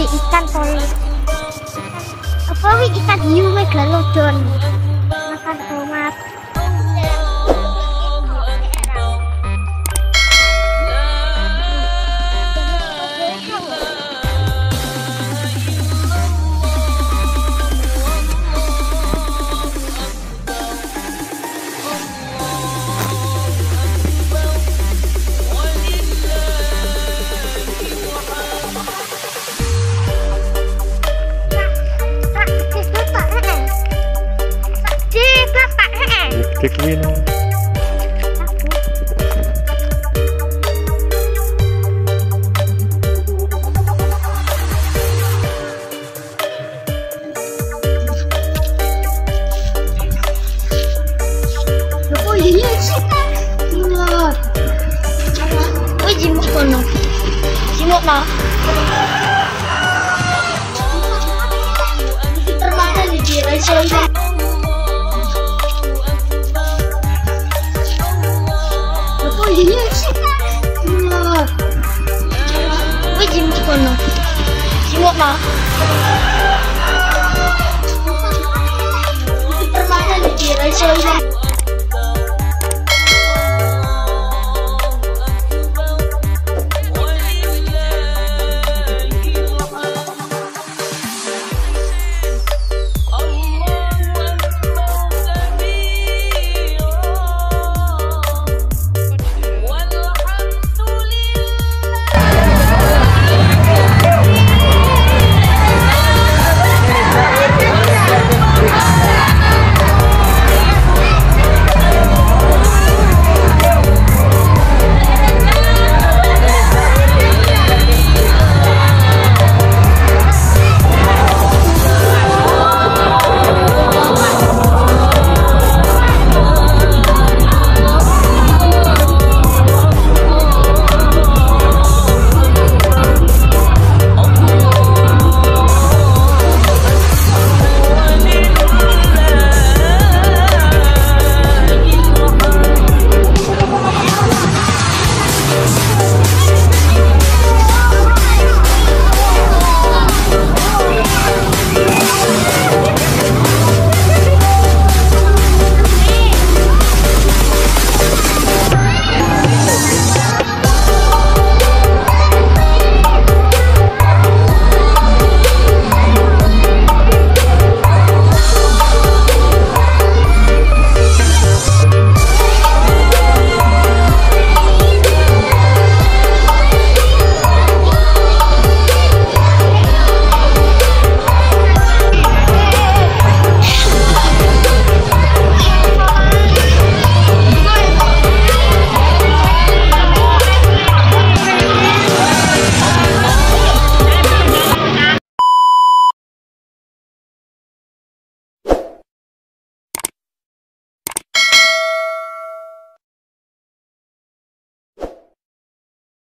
gawe ikan koi. Apa wi ikan hiu we galodon. Makan tomat. Kekwin. Oh, iya sih. Benar. Oh, jimuk kono. Jimuk mah. Termakan di jalan. Jimuk mah. Termakan di jalan.